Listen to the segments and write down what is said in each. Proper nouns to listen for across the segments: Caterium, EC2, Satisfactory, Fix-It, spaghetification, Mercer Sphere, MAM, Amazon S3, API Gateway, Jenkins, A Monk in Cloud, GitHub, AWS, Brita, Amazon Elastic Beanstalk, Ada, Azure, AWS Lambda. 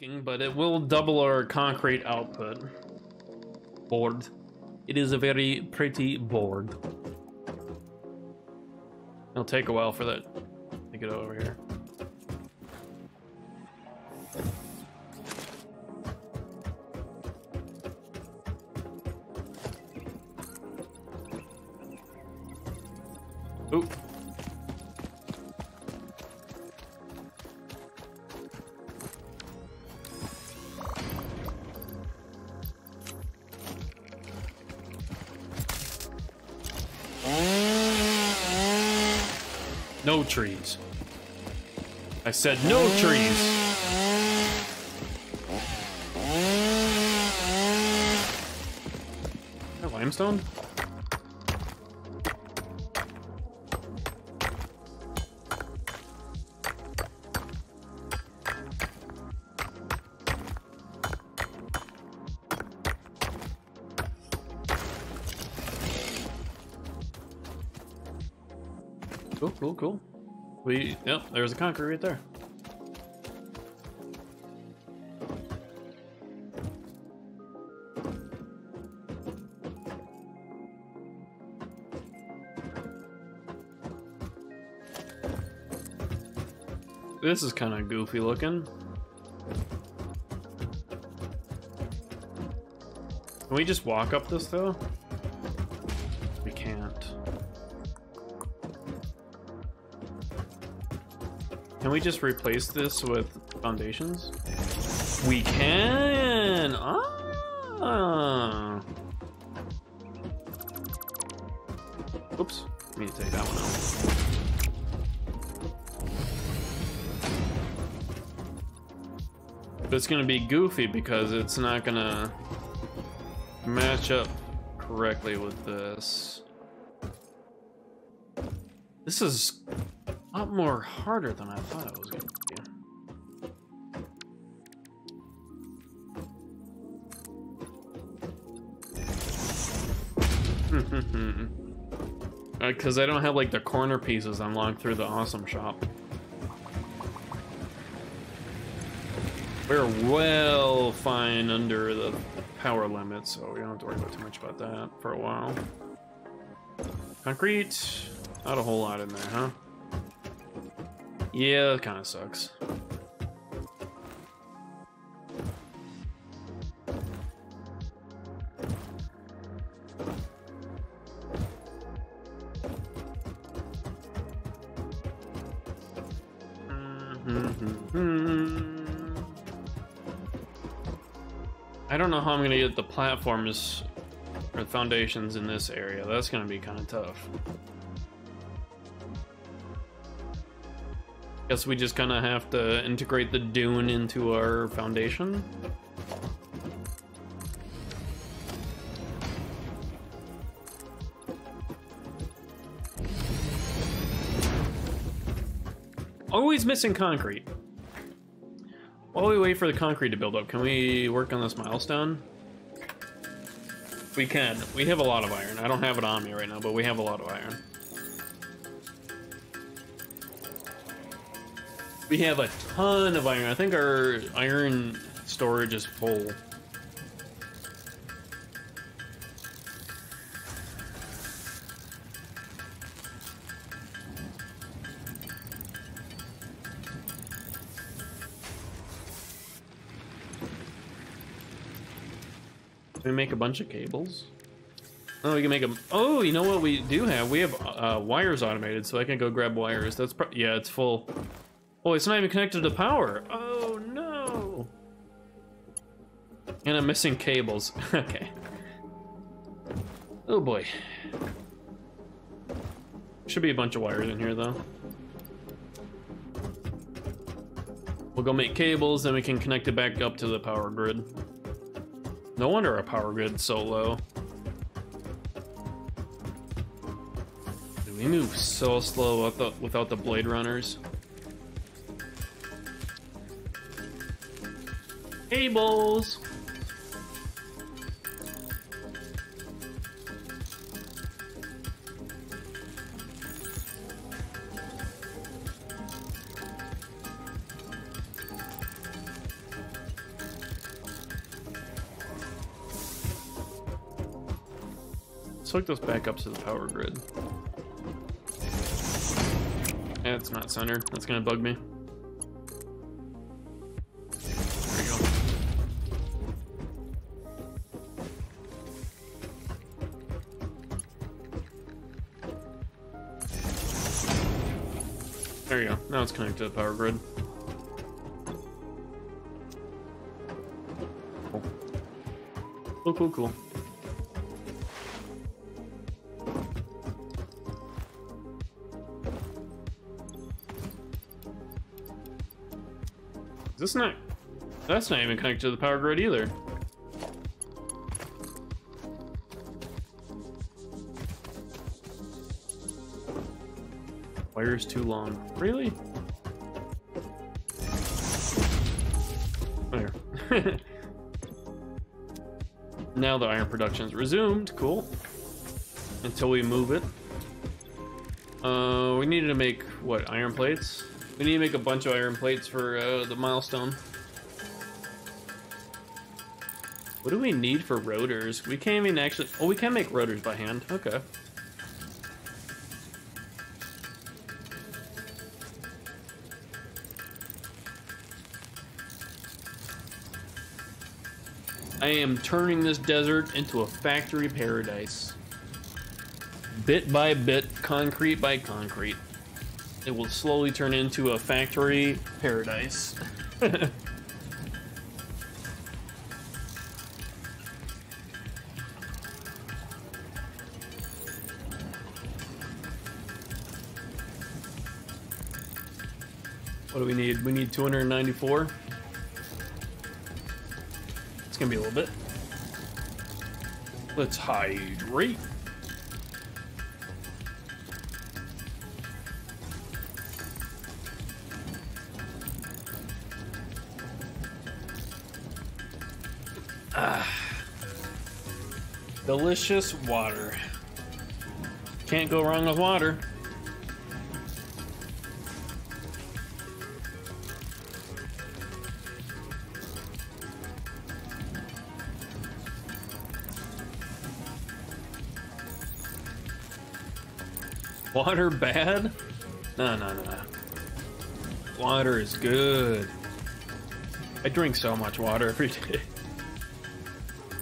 looking, but it will double our concrete output board. It is a very pretty board. It'll take a while for that to get over here. Oop. No trees. I said no trees. Is that limestone? Cool, cool, cool. Yep, there's a concrete right there. This is kind of goofy looking. Can we just walk up this though? We can't. Can we just replace this with foundations? We can! Ah! Oops, I need to take that one out. But it's gonna be goofy because it's not gonna match up correctly with this. This is a lot more harder than I thought it was going to be. Because I don't have like the corner pieces unlocked through the awesome shop. We're well fine under the power limit, so we don't have to worry about too much about that for a while. Concrete, not a whole lot in there, huh? Yeah, that kind of sucks. I don't know how I'm gonna get the platforms or foundations in this area. That's gonna be kind of tough. Guess we just kind of have to integrate the dune into our foundation. Always missing concrete. While we wait for the concrete to build up, can we work on this milestone? We can. We have a lot of iron. I don't have it on me right now, but we have a lot of iron. We have a ton of iron. I think our iron storage is full. Can we make a bunch of cables? Oh, we can make them. Oh, you know what we do have? We have wires automated, so I can go grab wires. That's yeah, it's full. Oh, it's not even connected to power. Oh, no. And I'm missing cables. Okay. Oh, boy. Should be a bunch of wires in here, though. We'll go make cables, then we can connect it back up to the power grid. No wonder our power grid's so low. We move so slow without the blade runners. Cables. Let's hook those back up to the power grid. Yeah, it's not centered. That's gonna bug me. There we go. There you go. Now it's connected to the power grid. Cool. Cool, cool, cool. It's not, that's not even connected to the power grid either. Wire's too long. Really? There. Now the iron production's resumed. Cool. Until we move it. We needed to make, what, iron plates? We need to make a bunch of iron plates for the milestone. What do we need for rotors? We can't even actually... Oh, we can make rotors by hand. Okay. I am turning this desert into a factory paradise. Bit by bit, concrete by concrete. It will slowly turn into a factory paradise. What do we need? We need 294. It's gonna be a little bit. Let's hydrate. Delicious water. Can't go wrong with water. Water bad? No, no, no. Water is good. I drink so much water every day.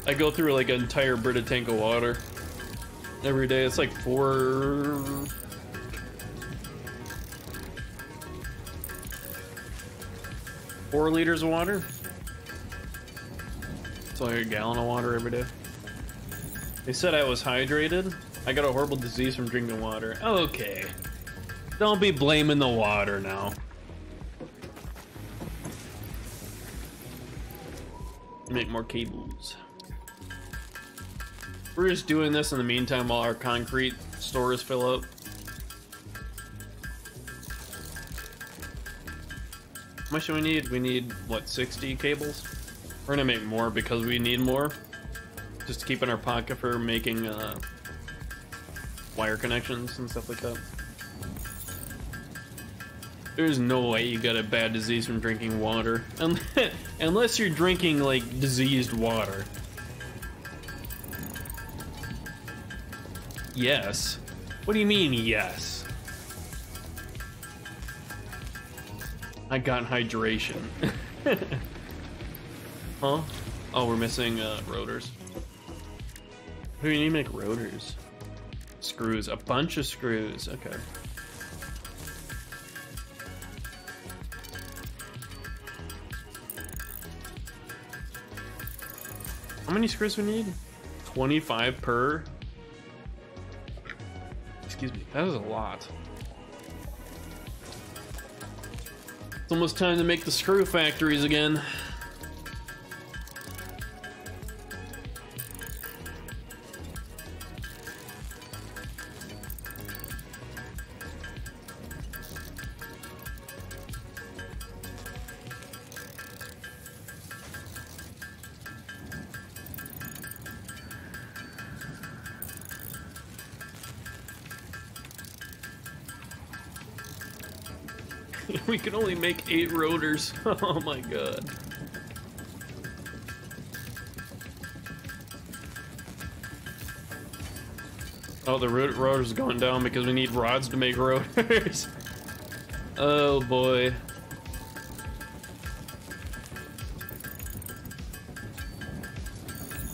I go through like an entire Brita tank of water every day. It's like four. Four liters of water. It's like a gallon of water every day. They said I was hydrated. I got a horrible disease from drinking water. Okay. Don't be blaming the water now. Make more cables. We're just doing this in the meantime while our concrete stores fill up. How much do we need? We need, what, 60 cables? We're gonna make more because we need more. Just to keep in our pocket for making wire connections and stuff like that. There's no way you got a bad disease from drinking water. Unless you're drinking, like, diseased water. Yes. What do you mean, yes? I got hydration. Huh? Oh, we're missing rotors. Who do you need to make rotors? Screws. A bunch of screws. Okay. How many screws we need? 25 per... Excuse me, that is a lot. It's almost time to make the screw factories again. We can only make 8 rotors. Oh my god. Oh, the rotor's going down because we need rods to make rotors. Oh boy.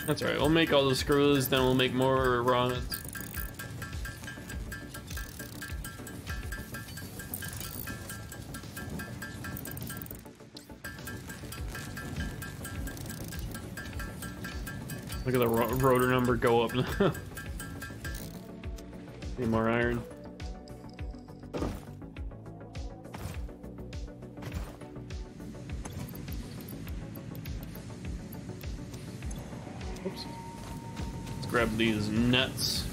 That's alright, we'll make all the screws, then we'll make more rods. Look at the rotor number go up now. Need more iron. Oops. Let's grab these nuts.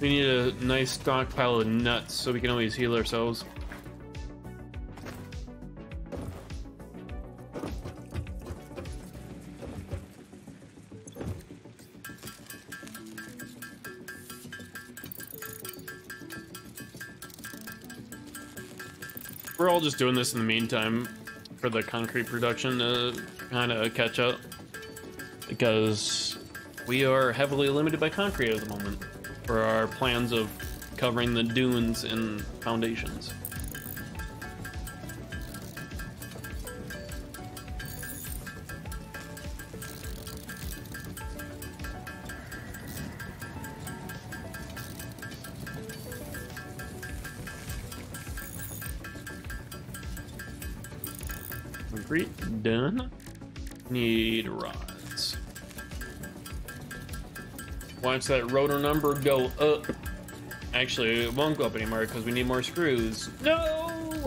We need a nice stockpile of nuts so we can always heal ourselves. We're all just doing this in the meantime for the concrete production to kind of catch up, because we are heavily limited by concrete at the moment for our plans of covering the dunes and foundations. Done. Need rods. Watch that rotor number go up. Actually, it won't go up anymore because we need more screws. No!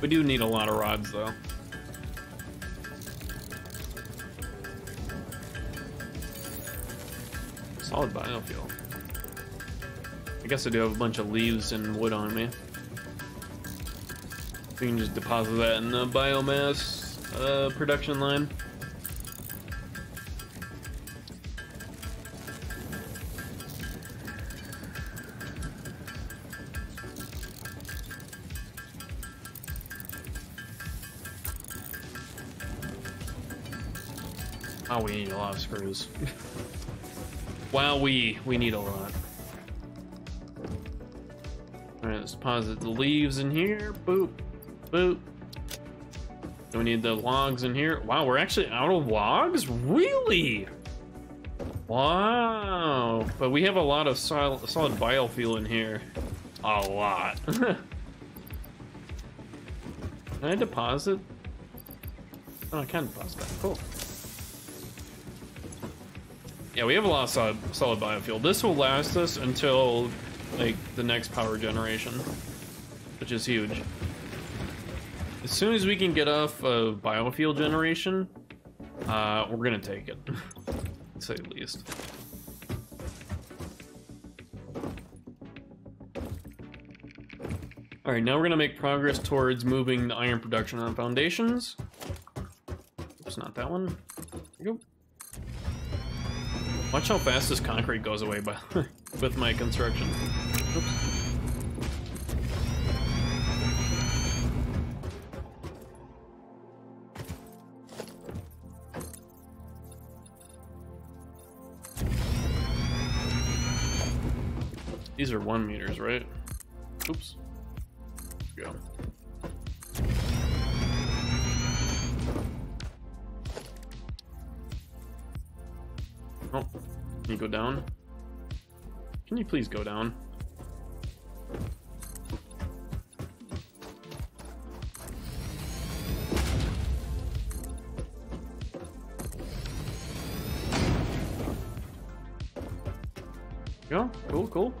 We do need a lot of rods though. Solid biofuel. I guess I do have a bunch of leaves and wood on me. We can just deposit that in the biomass production line. Oh, we need a lot of screws. Wow, we need a lot. Alright, let's deposit the leaves in here. Boop. Boop. Do we need the logs in here? Wow, we're actually out of logs? Really? Wow. But we have a lot of solid biofuel in here. A lot. Can I deposit? Oh, I can deposit that. Cool. Yeah, we have a lot of solid biofuel. This will last us until, like, the next power generation, which is huge. As soon as we can get off of biofuel generation, we're gonna take it, to say the least. All right, now we're gonna make progress towards moving the iron production on foundations. Oops, not that one. There you go. Watch how fast this concrete goes away by with my construction. Oops. These are 1 meters, right? Oops. Go. Oh, can you go down? Can you please go down? Go, cool.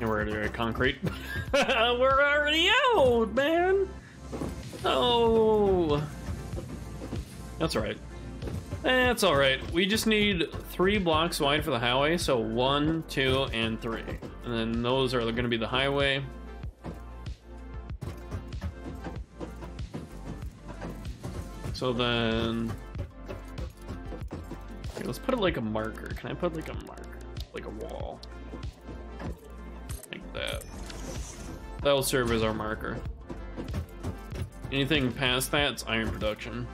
And we're already concrete. We're already out, man. Oh, that's all right. That's all right. We just need 3 blocks wide for the highway, so 1, 2, and 3, and then those are going to be the highway. So then, okay, let's put it like a marker. Can I put like a marker, like a wall? that. That'll serve as our marker. Anything past that's iron production.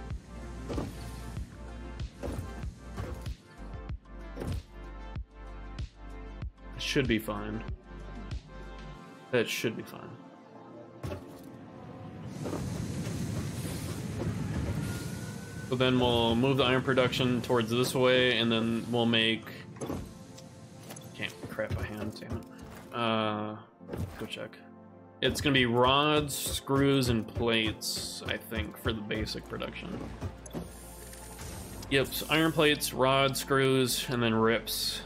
Should be fine. That should be fine. So then we'll move the iron production towards this way, and then we'll make... Can't crap by hand, damn it. Go check. It's gonna be rods, screws, and plates, I think, for the basic production. Yep, so iron plates, rods, screws, and then rips.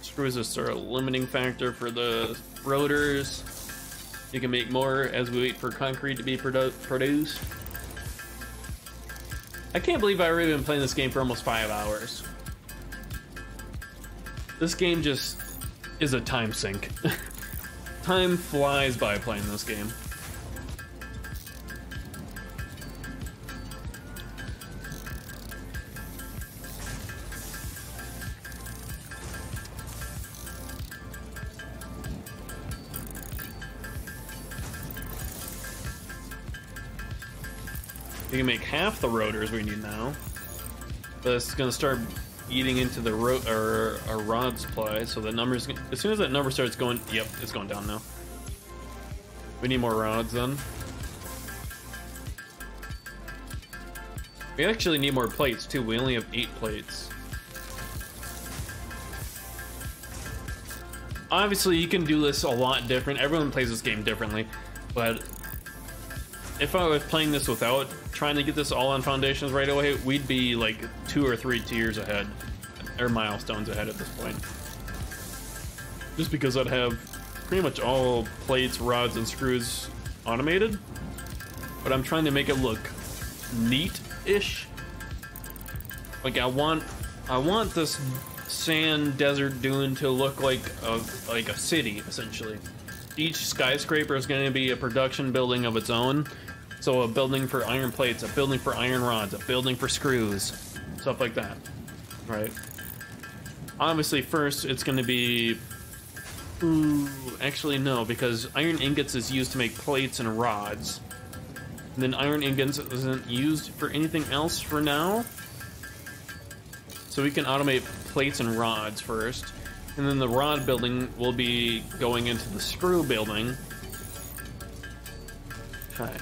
Screws is sort of a limiting factor for the rotors. You can make more as we wait for concrete to be produced. I can't believe I've already been playing this game for almost 5 hours. This game just is a time sink. Time flies by playing this game. We can make half the rotors we need now. That's gonna start eating into the our rod supply, so the numbers, as soon as that number starts going, yep, it's going down now. We need more rods then. We actually need more plates too, we only have 8 plates. Obviously you can do this a lot different, everyone plays this game differently, but if I was playing this without trying to get this all on foundations right away, we'd be like 2 or 3 tiers ahead, or milestones ahead at this point. Just because I'd have pretty much all plates, rods, and screws automated, but I'm trying to make it look neat-ish. Like I want this sand desert dune to look like a city, essentially. Each skyscraper is going to be a production building of its own. So a building for iron plates, a building for iron rods, a building for screws, stuff like that, right? Obviously first it's going to be, ooh, actually no, because iron ingots is used to make plates and rods. And then iron ingots isn't used for anything else for now. So we can automate plates and rods first. And then the rod building will be going into the screw building. Okay.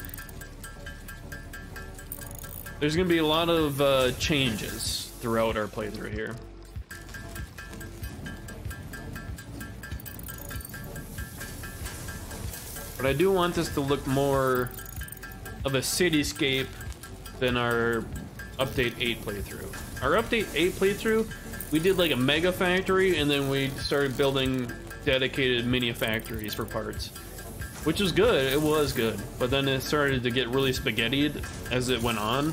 There's gonna be a lot of changes throughout our playthrough here. But I do want this to look more of a cityscape than our update 8 playthrough. Our update 8 playthrough, we did like a mega factory, and then we started building dedicated mini factories for parts, which was good. It was good, but then it started to get really spaghettied as it went on.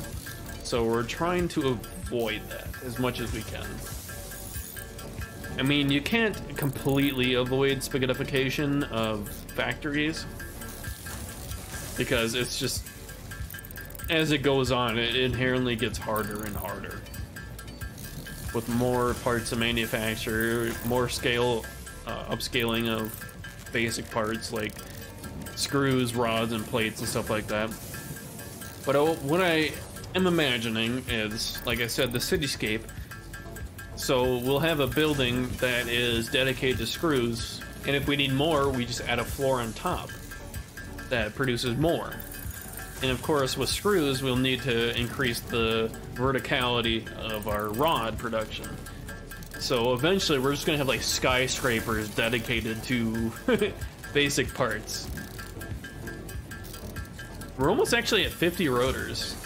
So we're trying to avoid that as much as we can. I mean, you can't completely avoid spaghettification of factories because it's just, as it goes on, it inherently gets harder and harder. With more parts to manufacture, more scale, upscaling of basic parts like screws, rods, and plates and stuff like that. But what I am imagining is, like I said, the cityscape. So we'll have a building that is dedicated to screws, and if we need more, we just add a floor on top that produces more. And of course, with screws, we'll need to increase the verticality of our rod production. So eventually, we're just gonna have like skyscrapers dedicated to basic parts. We're almost actually at 50 rotors.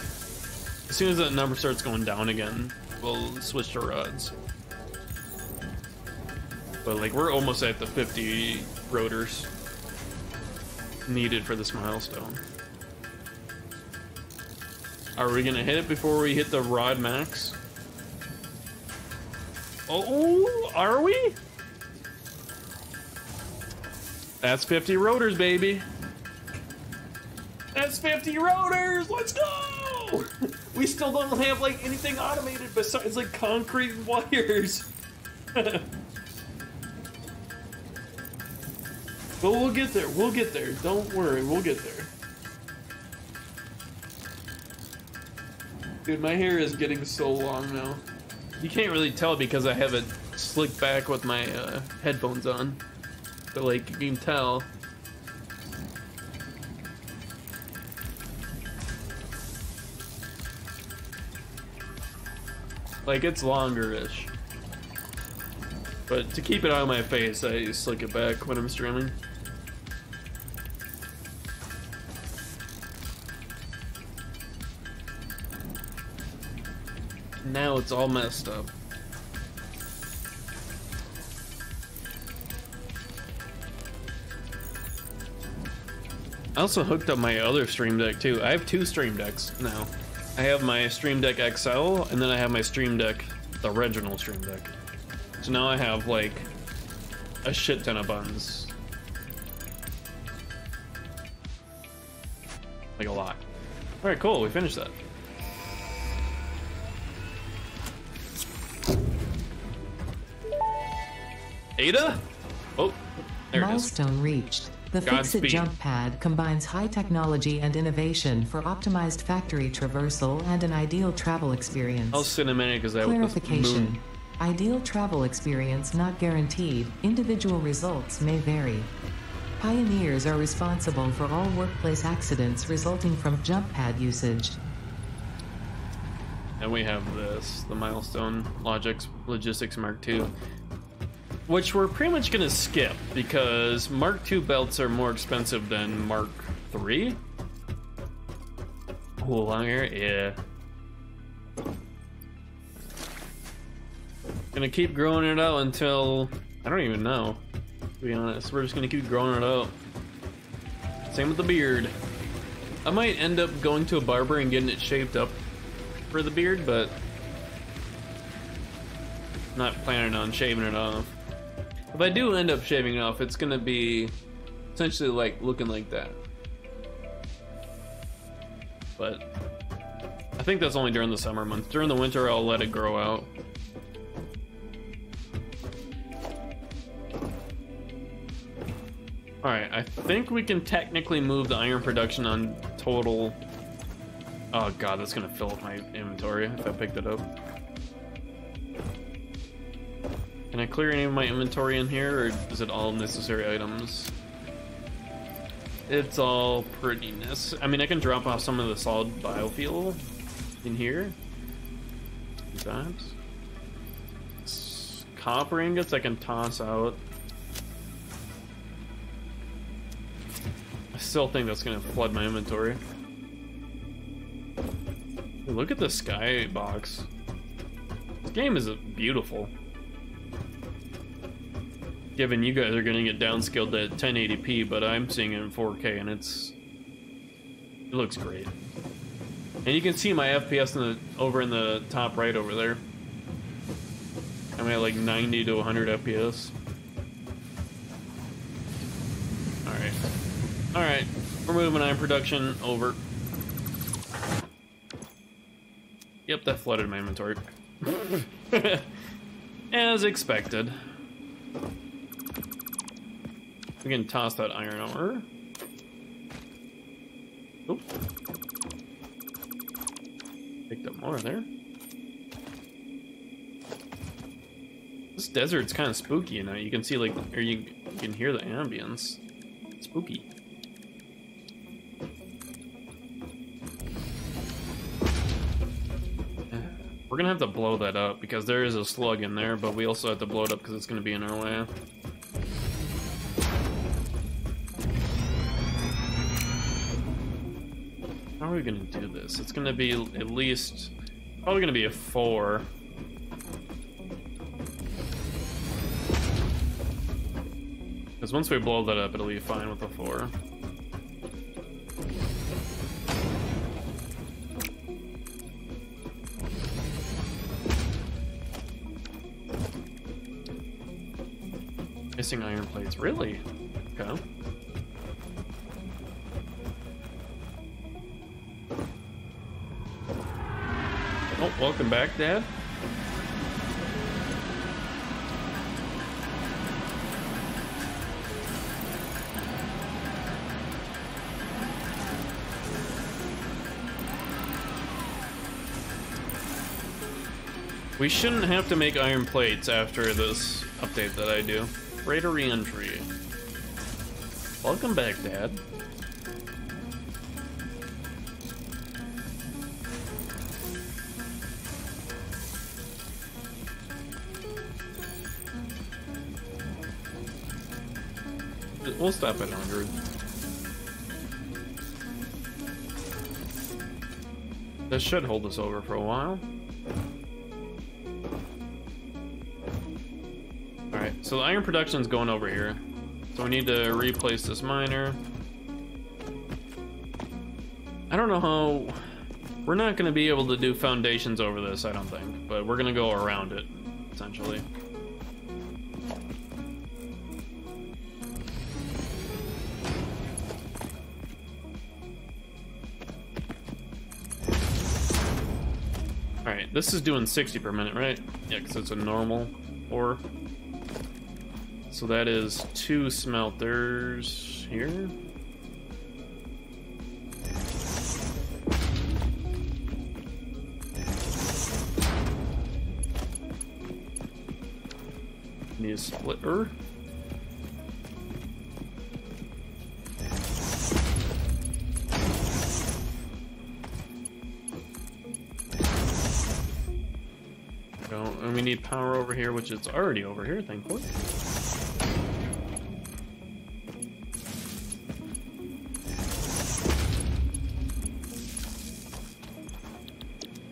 As soon as that number starts going down again, we'll switch to rods. But like, we're almost at the 50 rotors needed for this milestone. Are we gonna hit it before we hit the rod max? Oh, are we? That's 50 rotors, baby. That's 50 rotors, let's go! We still don't have like anything automated besides like concrete and wires. But we'll get there, we'll get there. Don't worry, we'll get there. Dude, my hair is getting so long now. You can't really tell because I have it slicked back with my headphones on. But like, you can tell. Like, it's longer-ish. But to keep it out of my face, I slick it back when I'm streaming. Now it's all messed up. I also hooked up my other Stream Deck too. I have two Stream Decks now. I have my Stream Deck XL, and then I have my Stream Deck, the original Stream Deck. So now I have like a shit ton of buttons, like a lot. All right, cool. We finished that. Ada? Oh, there it is. Milestone reached. The Fix-It Jump Pad combines high technology and innovation for optimized factory traversal and an ideal travel experience. How cinematic is that? Clarification. Ideal travel experience not guaranteed. Individual results may vary. Pioneers are responsible for all workplace accidents resulting from jump pad usage. And we have this, the Milestone Logistics Mark II. Which we're pretty much gonna skip because Mark II belts are more expensive than Mark III. Oh, long hair, yeah. Gonna keep growing it out until I don't even know. To be honest, we're just gonna keep growing it out. Same with the beard. I might end up going to a barber and getting it shaped up for the beard, but not planning on shaving it off. If I do end up shaving it off, it's gonna be essentially like looking like that. But I think that's only during the summer months. During the winter, I'll let it grow out. All right, I think we can technically move the iron production on total. Oh God, that's gonna fill up my inventory if I picked it up. Can I clear any of my inventory in here, or is it all necessary items? It's all pretty necessary. I mean, I can drop off some of the solid biofuel in here. That's copper ingots I can toss out. I still think that's gonna flood my inventory. Hey, look at the skybox. This game is beautiful. Given you guys are getting it downscaled at 1080p, but I'm seeing it in 4K and it looks great. And you can see my FPS over in the top right over there. I'm at like 90 to 100 FPS. Alright. Alright, we're moving on production over. Yep, that flooded my inventory. As expected. We can toss that iron ore. Oop. Picked up more there. This desert's kind of spooky now. You can see like, or you can hear the ambience. It's spooky. We're gonna have to blow that up because there is a slug in there, but we also have to blow it up because it's gonna be in our way. How are we gonna do this? It's gonna be at least probably gonna be a 4. Because once we blow that up, it'll be fine with a 4. Missing iron plates, really? Okay. Oh, welcome back, Dad. We shouldn't have to make iron plates after this update that I do. Rate of re-entry. Welcome back, Dad. We'll stop at 100. This should hold us over for a while. Alright, so the iron production's going over here. So we need to replace this miner. I don't know how... We're not going to be able to do foundations over this, I don't think. But we're going to go around it, essentially. Alright, this is doing 60 per minute, right? Yeah, because it's a normal ore. So that is 2 smelters here. Need a splitter. Go, and we need power over here, which it's already over here, thankfully.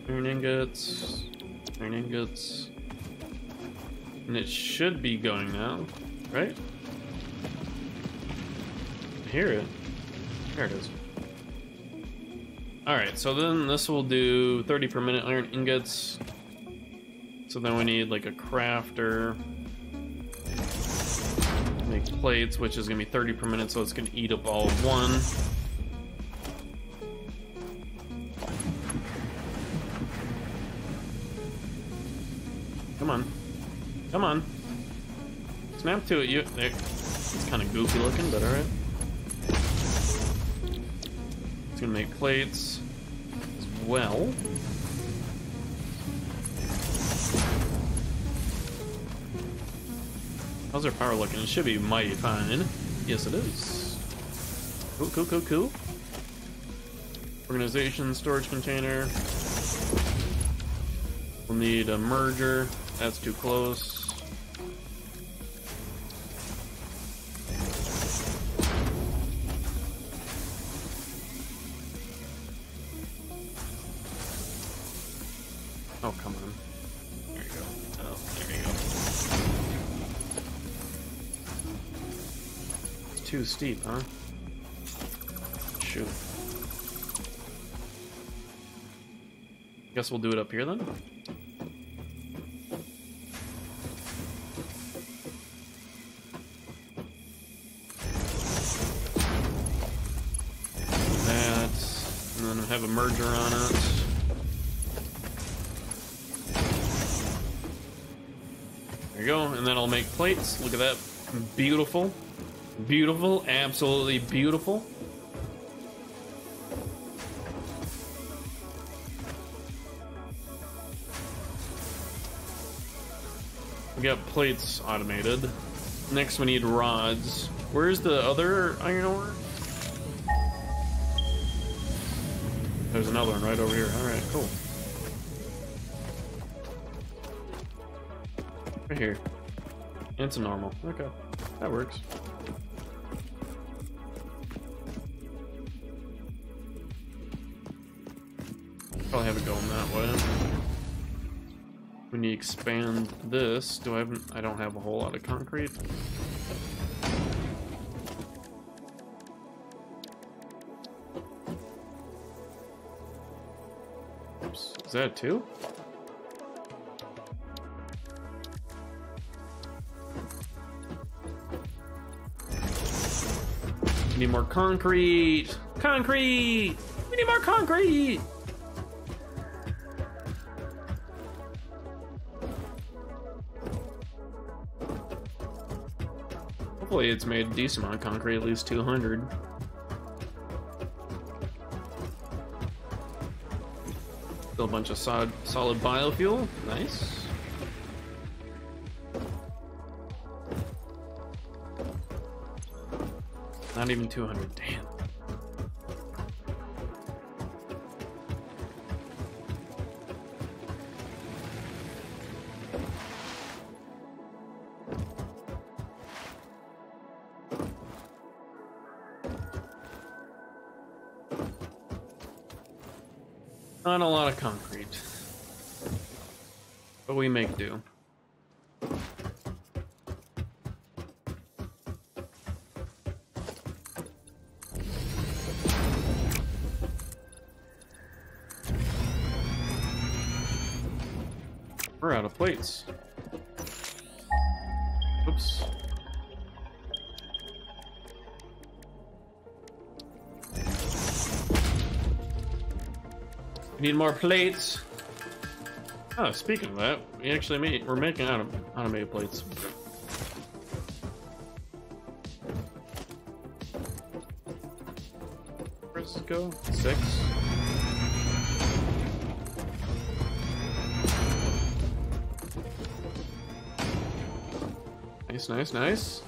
Iron ingots, and it should be going now, right? I hear it. There it is. Alright, so then this will do 30 per minute iron ingots. So then we need like a crafter. Make plates, which is going to be 30 per minute, so it's going to eat up all one. Come on. Snap to it, you. There. It's kind of goofy looking, but alright. It's gonna make plates as well. How's our power looking? It should be mighty fine. Yes, it is. Cool, cool, cool, cool. Organization, storage container. We'll need a merger. That's too close. Oh, come on. There you go. Oh, there you go. It's too steep, huh? Shoot. Guess we'll do it up here then. Have a merger on it. There you go, and then I'll make plates. Look at that. Beautiful. Beautiful. Absolutely beautiful. We got plates automated. Next we need rods. Where's the other iron ore? There's another one right over here. Alright, cool. Right here. It's a normal. Okay. That works. Probably have it going that way. When you expand this, do I have... I don't have a whole lot of concrete. Is that a 2? We need more concrete! Concrete! We need more concrete! Luckily, it's made a decent amount of concrete, at least 200. Still a bunch of solid biofuel. Nice. Not even 200, damn. Not a lot of concrete, but we make do. We're out of plates. Oops. We need more plates. Oh, speaking of that, we actually we're making automated plates. Where's this go? 6. Nice.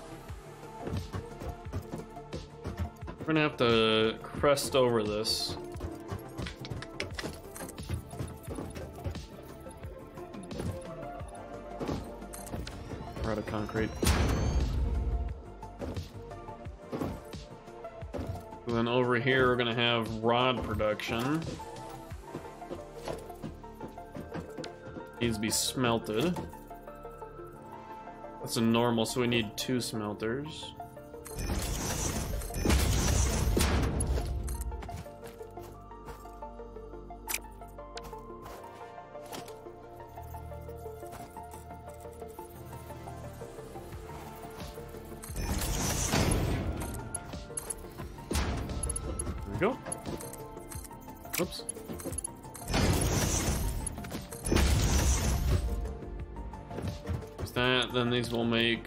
We're gonna have to crest over this. We're out of concrete. And then over here, we're gonna have rod production. Needs to be smelted. That's a normal, so we need 2 smelters. There we go. Oops. That, then these will make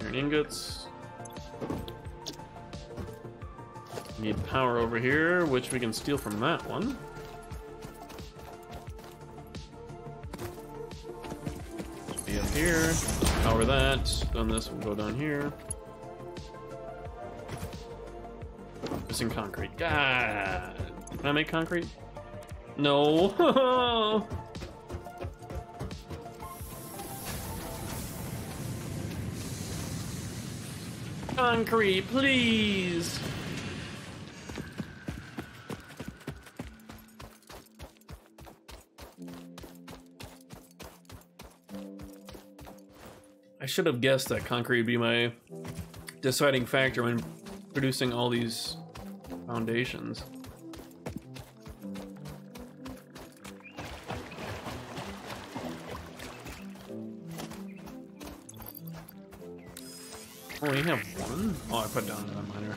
iron ingots. Need power over here, which we can steal from that one. Should be up here. Power that. Then this will go down here. Missing concrete. God. Can I make concrete? No. Concrete, please. I should have guessed that concrete would be my deciding factor when producing all these foundations. Oh, you have one? Oh, I put down another miner.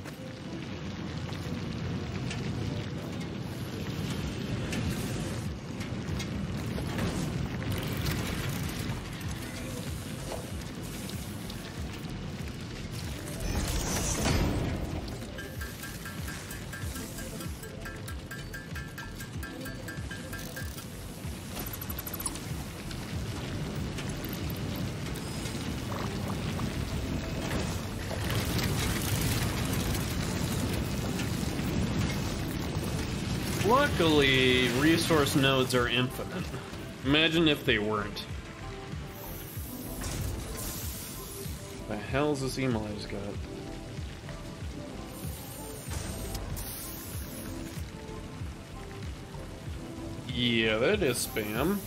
Luckily, resource nodes are infinite. Imagine if they weren't. The hell's this email I just got? Yeah, that is spam.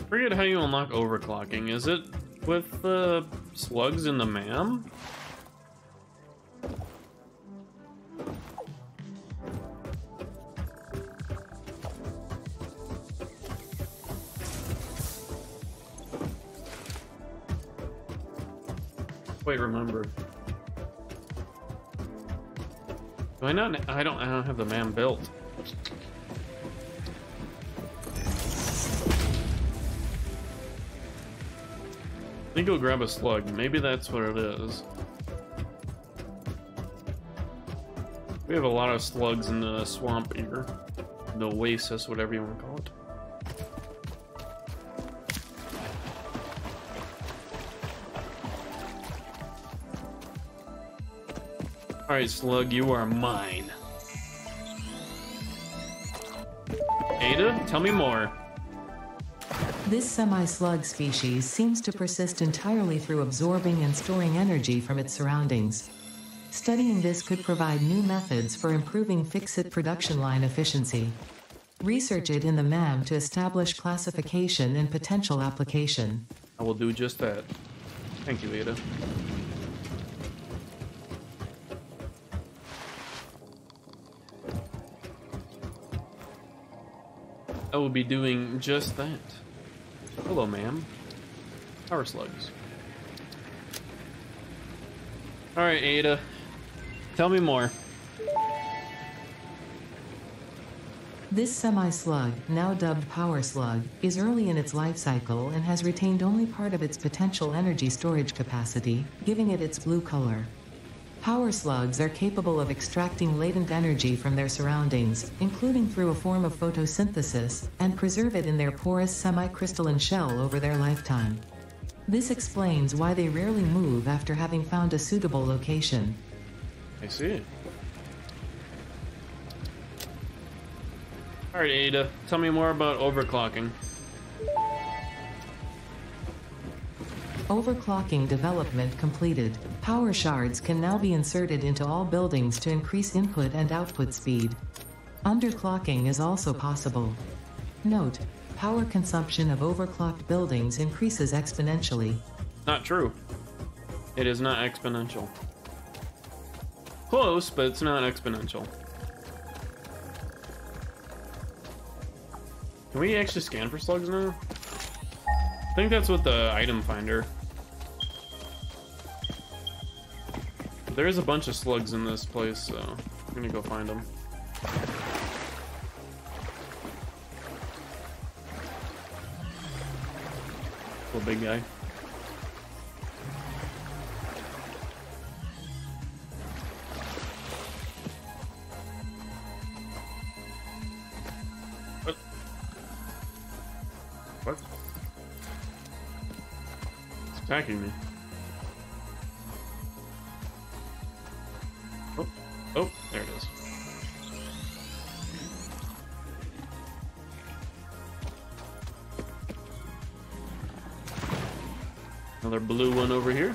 I forget how you unlock overclocking. Is it with the slugs in the MAM? Wait, remember. Do I not? I don't have the MAM built. Let me go grab a slug. Maybe that's what it is. We have a lot of slugs in the swamp here. The oasis, whatever you want to call it. Alright, slug, you are mine. Ada, tell me more. This semi-slug species seems to persist entirely through absorbing and storing energy from its surroundings. Studying this could provide new methods for improving fixit production line efficiency. Research it in the MAM to establish classification and potential application. I will do just that. Thank you, Ada. I will be doing just that. Hello, ma'am. Power slugs. Alright, Ada. Tell me more. This semi-slug, now dubbed Power Slug, is early in its life cycle and has retained only part of its potential energy storage capacity, giving it its blue color. Power slugs are capable of extracting latent energy from their surroundings, including through a form of photosynthesis, and preserve it in their porous semi-crystalline shell over their lifetime. This explains why they rarely move after having found a suitable location. I see. Alright, Ada, tell me more about overclocking. Overclocking development completed. Power shards can now be inserted into all buildings to increase input and output speed. Underclocking is also possible. Note, power consumption of overclocked buildings increases exponentially. Not true. It is not exponential. Close, but it's not exponential. Can we actually scan for slugs now? I think that's what the item finder. There is a bunch of slugs in this place, so I'm gonna go find them. Little big guy. What? What? It's attacking me. Oh, there it is. Another blue one over here.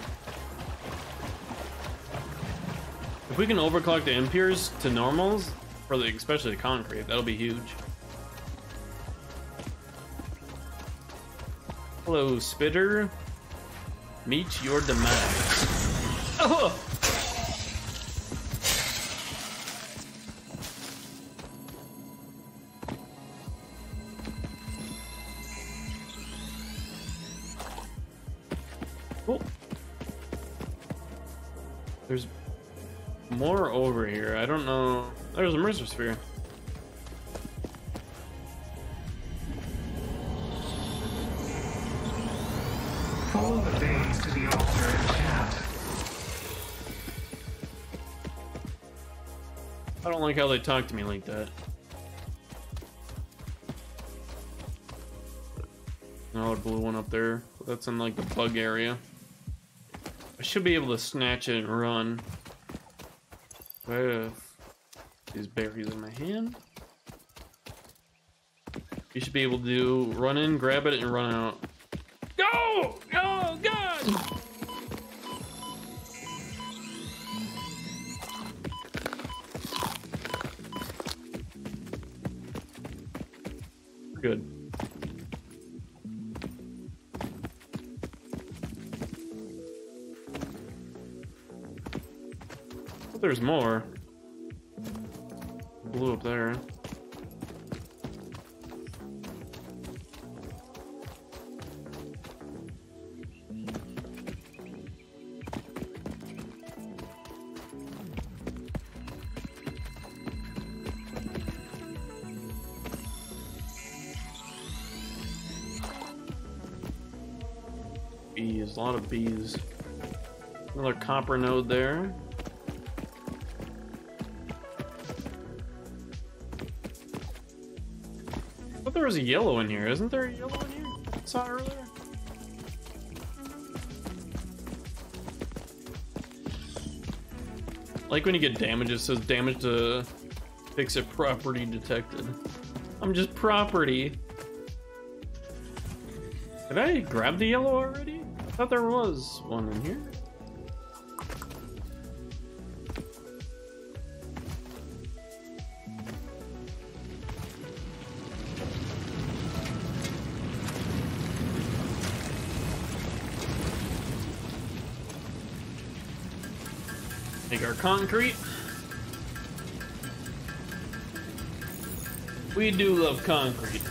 If we can overclock the impures to normals, for the, especially the concrete, that'll be huge. Hello, Spitter. Meet your demise. Oh! There's more over here. I don't know. There's a Mercer Sphere. Follow the veins to the altar and chat. I don't like how they talk to me like that. Another blue one up there. That's in like the bug area. I should be able to snatch it and run. I have these berries in my hand. You should be able to do run in, grab it, and run out. Go! Go! Go! Good. there's more. Blue up there. Bees, a lot of bees. Another copper node there. I thought there was a yellow in here. Isn't there a yellow in here? I saw it earlier. Like when you get damage, it says damage to fix it, property detected. I'm just property. Did I grab the yellow already? I thought there was one in here. Take our concrete. We do love concrete.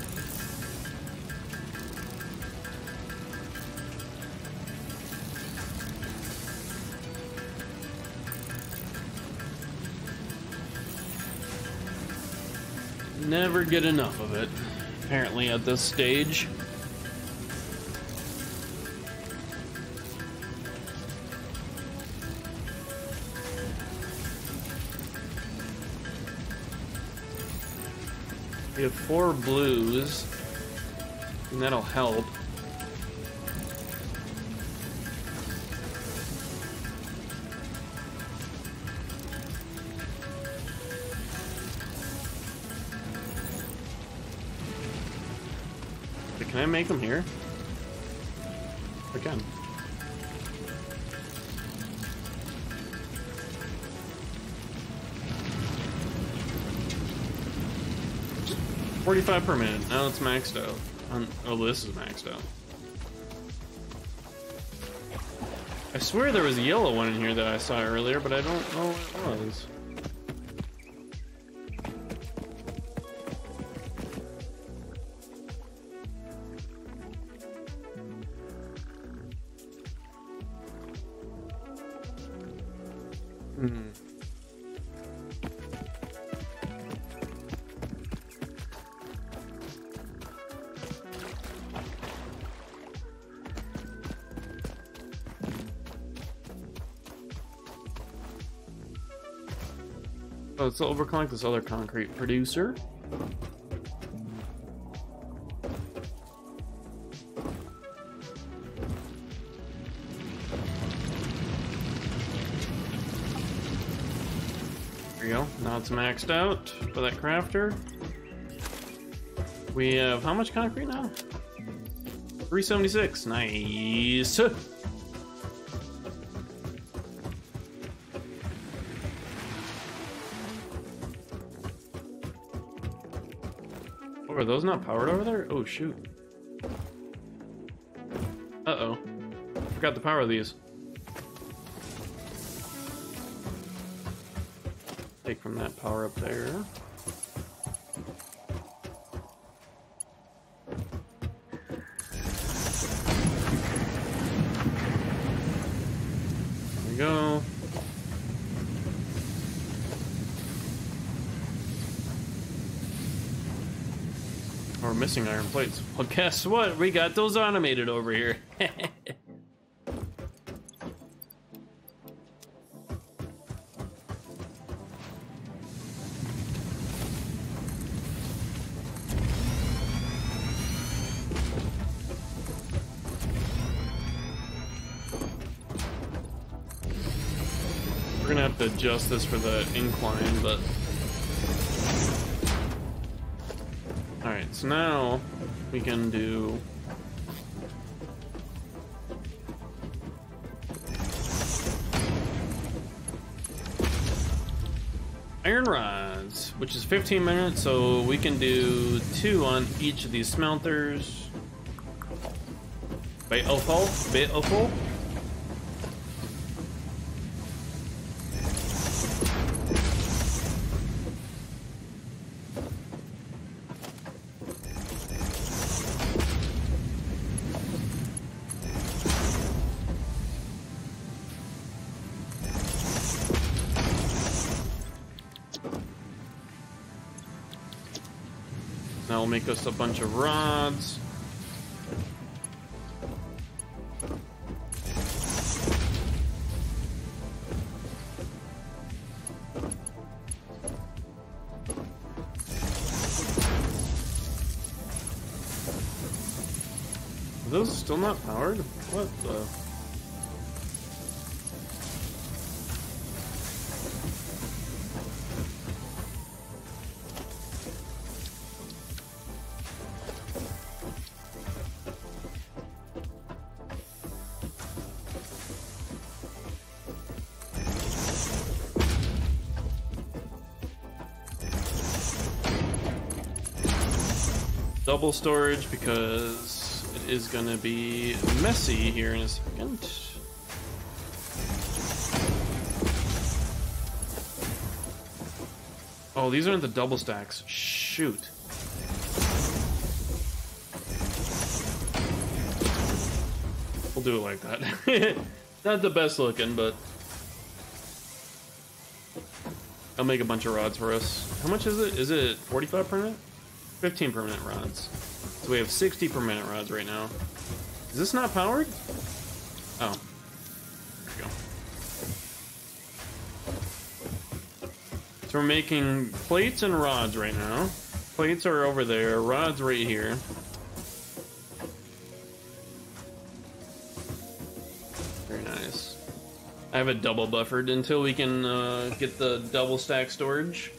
Never get enough of it, apparently, at this stage. We have 4 blues, and that'll help. Can I make them here? I can. $45 per minute. Now it's maxed out. Oh, this is maxed out. I swear there was a yellow one in here that I saw earlier, but I don't know what it was. Oh, let's overcollect this other concrete producer. There you go. Now it's maxed out for that crafter. We have how much concrete now? 376. Nice. Are those not powered over there? Oh, shoot. Uh-oh. Forgot to power these. Take from that power up there. There we go. We're missing iron plates. Well, guess what? We got those automated over here. We're gonna have to adjust this for the incline, but... Alright, so now we can do... iron rods, which is 15 minutes, so we can do 2 on each of these smelters. Beautiful. That will make us a bunch of rods. Are those still not powered? What the? Double storage because is gonna be messy here in a second. Oh, these aren't the double stacks. Shoot. We'll do it like that. Not the best looking, but I'll make a bunch of rods for us. How much is it? Is it 45 permanent? 15 permanent rods. So we have 60 permanent rods right now. Is this not powered? Oh. There we go. So we're making plates and rods right now. Plates are over there, rods right here. Very nice. I have it double buffered until we can get the double stack storage.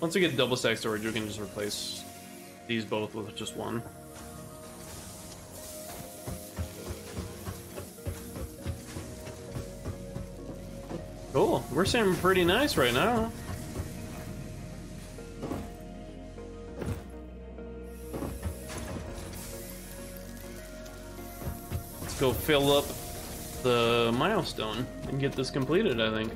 Once we get double stack storage, we can just replace these both with just one. Cool, we're seeming pretty nice right now. Let's go fill up the milestone and get this completed, I think.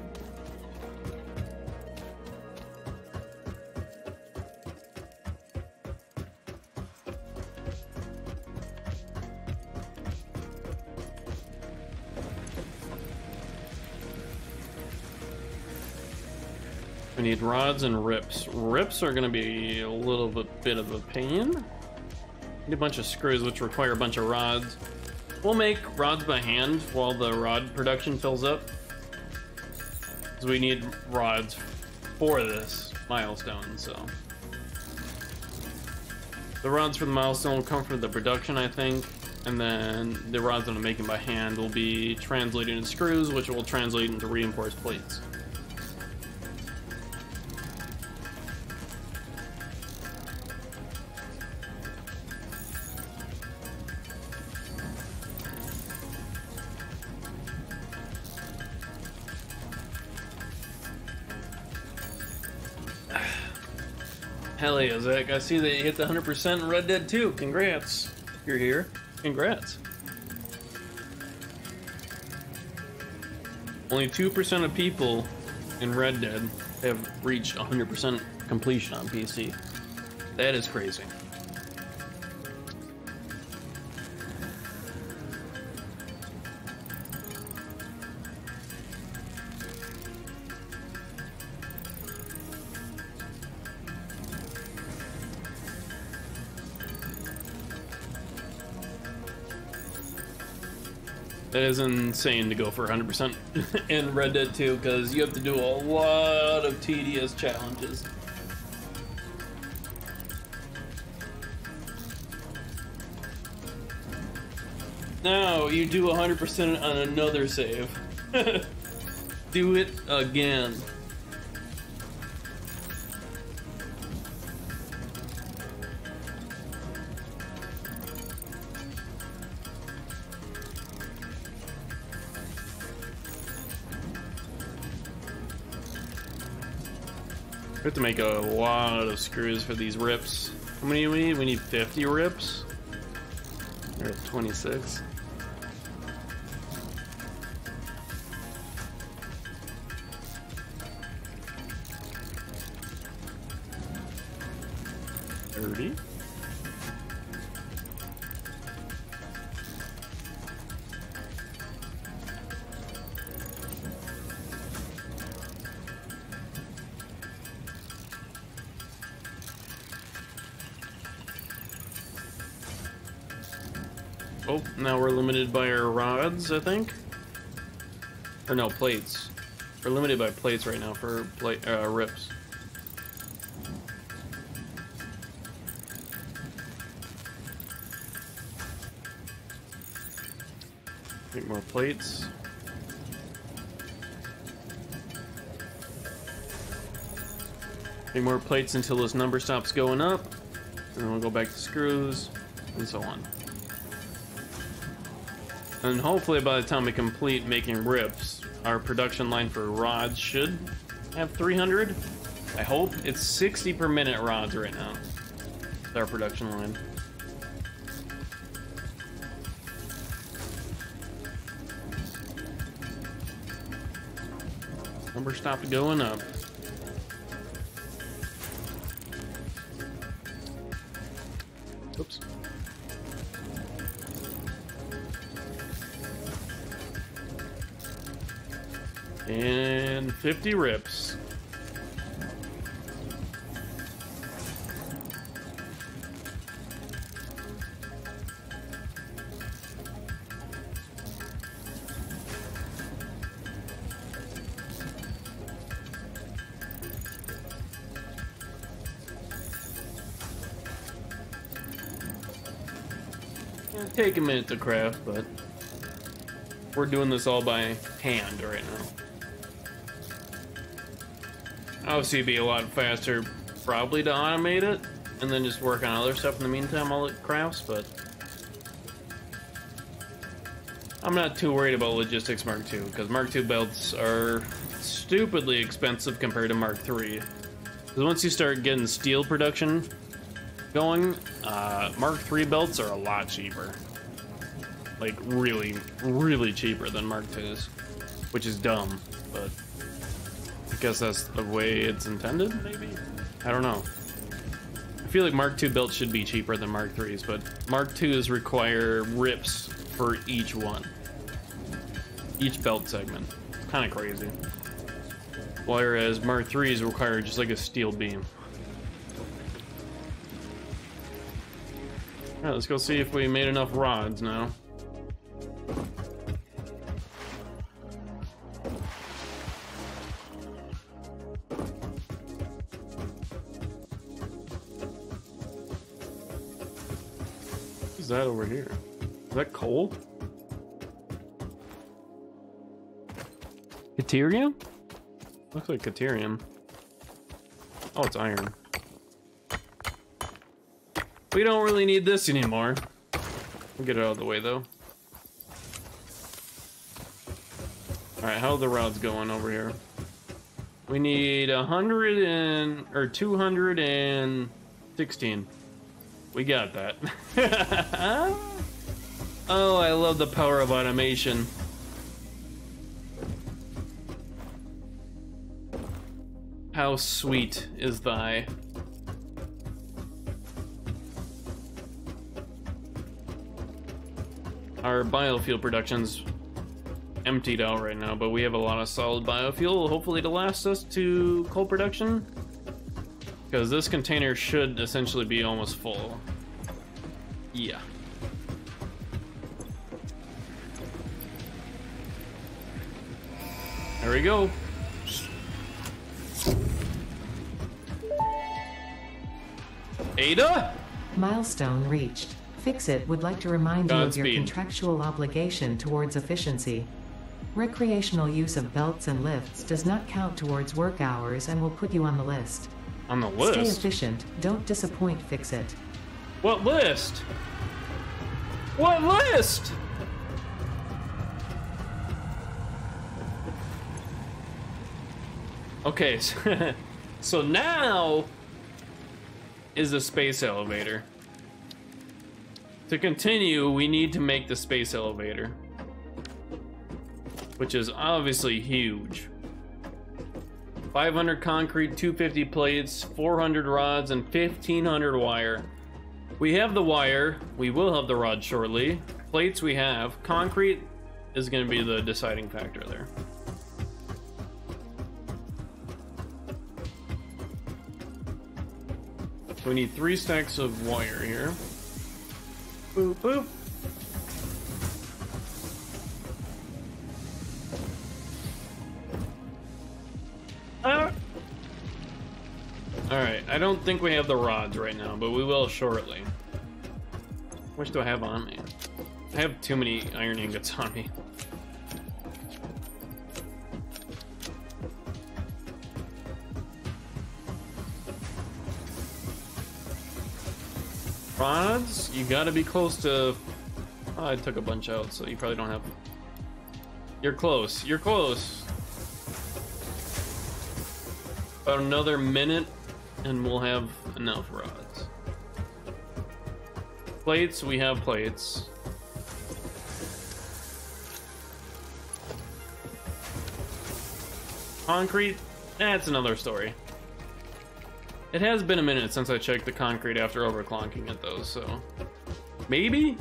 We need rods and rips. Rips are gonna be a little bit of a pain. Need a bunch of screws, which require a bunch of rods. We'll make rods by hand while the rod production fills up, because we need rods for this milestone, so. The rods for the milestone will come from the production, I think, and then the rods that I'm making by hand will be translated into screws, which will translate into reinforced plates. Hell yeah, Zach. I see that you hit the 100% in Red Dead 2. Congrats. You're here. Congrats. Only 2% of people in Red Dead have reached 100% completion on PC. That is crazy. That is insane to go for 100% in Red Dead 2, because you have to do a lot of tedious challenges. Now you do 100% on another save. Do it again. We have to make a lot of screws for these rips. How many do we need? We need 50 rips. We're at 26. Oh, now we're limited by our rods, I think. Or no, plates. We're limited by plates right now for rips. Need more plates. Need more plates until this number stops going up. And then we'll go back to screws, and so on. And hopefully by the time we complete making rips, our production line for rods should have 300. I hope. It's 60 per minute rods right now. That's our production line. Number stopped going up. Oops. And 50 rips. It'll take a minute to craft, but we're doing this all by hand right now. Obviously, it'd be a lot faster probably to automate it and then just work on other stuff in the meantime while it crafts, but I'm not too worried about logistics Mark II, because Mark II belts are stupidly expensive compared to Mark III. Because once you start getting steel production going, Mark III belts are a lot cheaper. Like, really, really cheaper than Mark II's, which is dumb, but I guess that's the way it's intended, maybe? I don't know. I feel like Mark II belts should be cheaper than Mark III's, but Mark II's require rips for each one. Each belt segment. It's kind of crazy. Whereas Mark III's require just like a steel beam. Alright, let's go see if we made enough rods now. That over here? Is that coal? Caterium? Looks like caterium. Oh, it's iron. We don't really need this anymore. We'll get it out of the way though. Alright, how are the rods going over here? We need 216. We got that. Oh, I love the power of automation. How sweet is thy? Our biofuel production's emptied out right now, but we have a lot of solid biofuel, hopefully to last us to coal production. Because this container should essentially be almost full. Yeah. There we go. Ada? Milestone reached. Fixit would like to remind you of your contractual obligation towards efficiency. Recreational use of belts and lifts does not count towards work hours and will put you on the list. On the list. Stay efficient. Don't disappoint, Fixit. What list? What list? Okay, so now is the space elevator. To continue, we need to make the space elevator, which is obviously huge. 500 concrete, 250 plates, 400 rods, and 1,500 wire. We have the wire. We will have the rod shortly. Plates we have. Concrete is going to be the deciding factor there. So we need 3 stacks of wire here. Boop, boop. Alright, I don't think we have the rods right now, but we will shortly. How much do I have on me? I have too many iron ingots on me. Rods, you gotta be close to... Oh, I took a bunch out, so you probably don't have... You're close, you're close. About another minute and we'll have enough rods. Plates, we have plates. Concrete, that's another story. It has been a minute since I checked the concrete after overclocking it though, so maybe?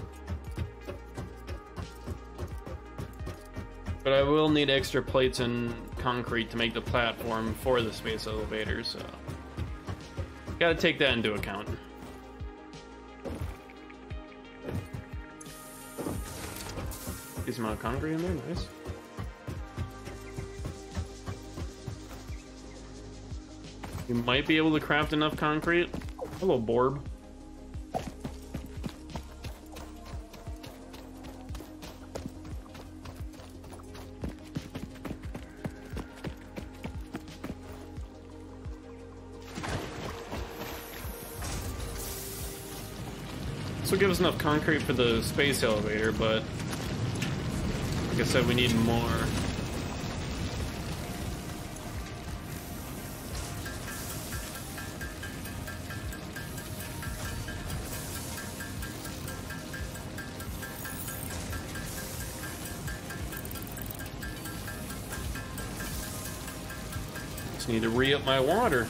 But I will need extra plates and concrete to make the platform for the space elevator, so gotta take that into account. Decent amount of concrete in there, nice. We might be able to craft enough concrete. Hello, Borb. This will give us enough concrete for the space elevator, but like I said, we need more. Just need to re-up my water.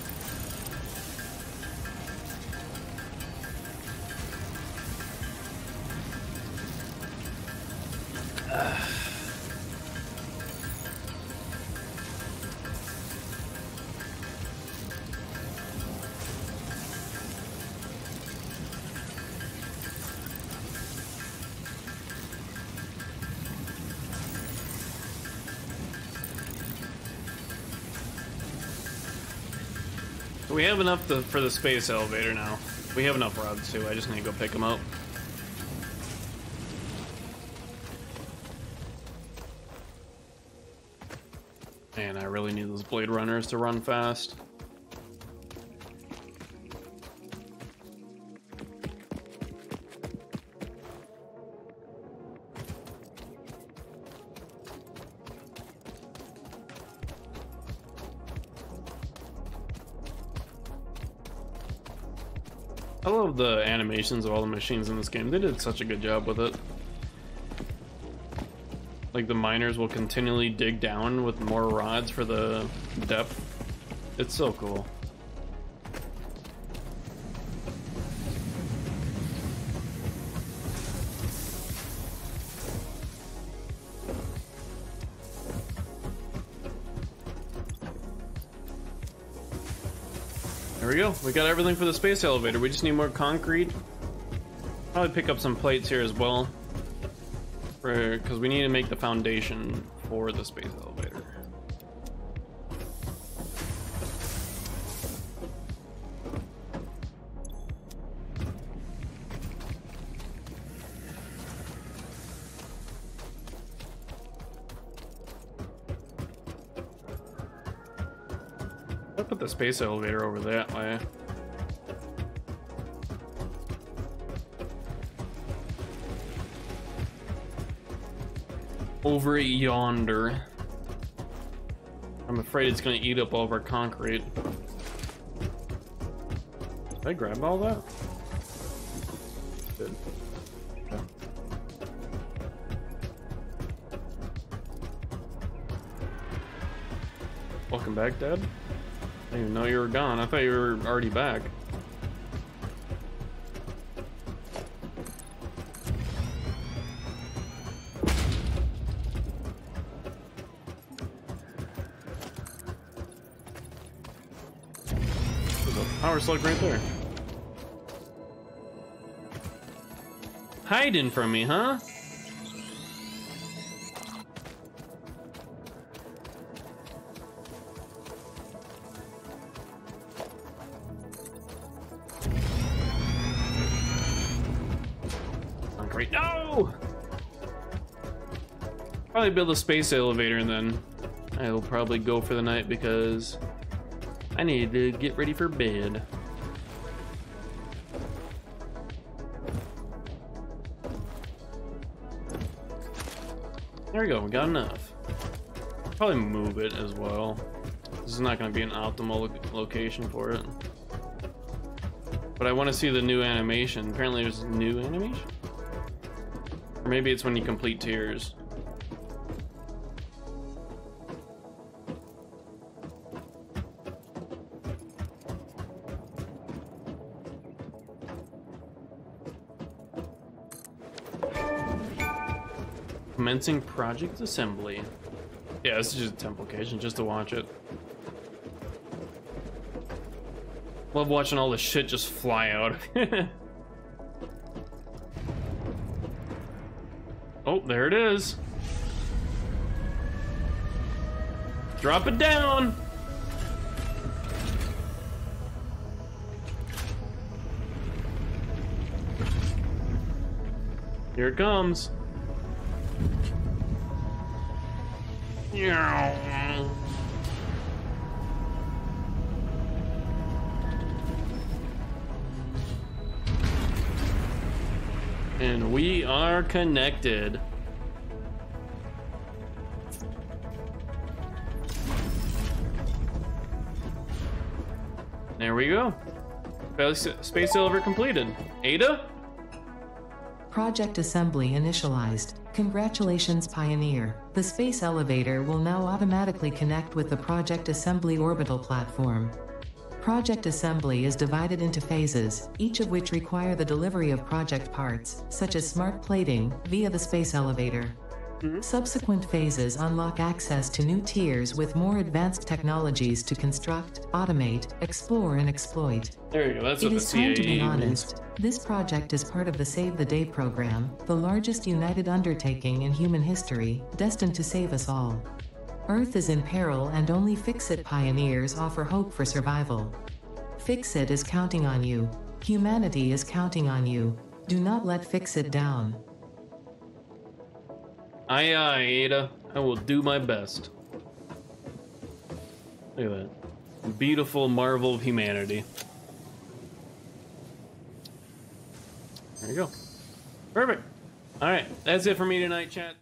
We have enough for the space elevator now. We have enough rods too, I just need to go pick them up. Man, I really need those blade runners to run fast. I love the animations of all the machines in this game. They did such a good job with it. Like the miners will continually dig down with more rods for the depth. It's so cool. There we go. We got everything for the space elevator. We just need more concrete. Probably pick up some plates here as well, because we need to make the foundation for the space elevator. Put the space elevator over that way. Over yonder. I'm afraid it's gonna eat up all of our concrete. Did I grab all that? Good. Welcome back, Dad. I didn't even know you were gone. I thought you were already back. There's a power slug right there. Hiding from me, huh? Satisfactory. No! Probably build a space elevator and then I will probably go for the night because I need to get ready for bed. There we go, we got enough. Probably move it as well. This is not going to be an optimal location for it. But I want to see the new animation. Apparently there's a new animation? Or maybe it's when you complete tiers. Commencing project assembly. Yeah, this is just a temple occasion, just to watch it. Love watching all this shit just fly out. Oh, there it is. Drop it down. Here it comes. Yeah. And we are connected. There we go. Space elevator completed. Ada? Project assembly initialized. Congratulations, Pioneer. The space elevator will now automatically connect with the Project Assembly orbital platform. Project Assembly is divided into phases, each of which require the delivery of project parts, such as smart plating, via the space elevator. Subsequent phases unlock access to new tiers with more advanced technologies to construct, automate, explore, and exploit. There you go, that's what the CAE means. It is time to be honest. This project is part of the Save the Day program, the largest united undertaking in human history, destined to save us all. Earth is in peril and only Fix-It pioneers offer hope for survival. Fix-It is counting on you. Humanity is counting on you. Do not let Fix-It down. Aye, aye, Ada. I will do my best. Look at that. Beautiful marvel of humanity. There you go. Perfect. All right. That's it for me tonight, chat.